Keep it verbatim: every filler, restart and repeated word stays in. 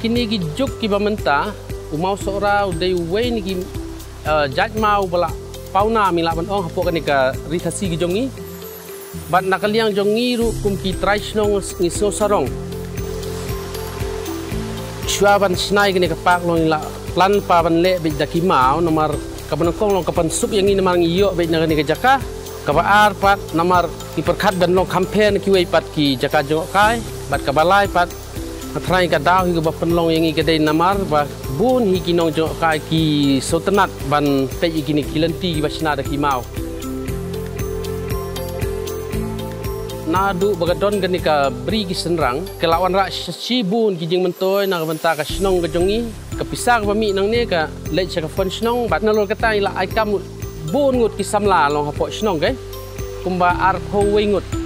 kini gi juk ki bamenta umau sorau dai wei ni gi jaj mau bala pauna mi laban ong hapo kani ka ritasi gi jongi bat nakaliang jongi ru kum ki traditional ni so sarong shuaban snai kini ka pak long la plan pa ban le bi dakimau nomor kabanakong long kapan sup yang ni namang iyo bi na kani ka jaka kabar pat nomor ki perkhat dan long campaign ki wei pat ki jaka jokai bat kabalai pat Atrai ka daw hi ka penlong yang ikadai namar ba bun hi kinong jo ka ki sotenat ban pei ikini kilenti ba sinada ki mau nadu bagadon gani ka bri ki senrang kelawan rak sibun ki jing mentoi nak bentak ka snong ka jongi ka pisang ba mi nang ne ka lei ka fon snong bat nalol katai la ai kam bun ngut ki samla long hapok snong kai kumba ar pho wei ngut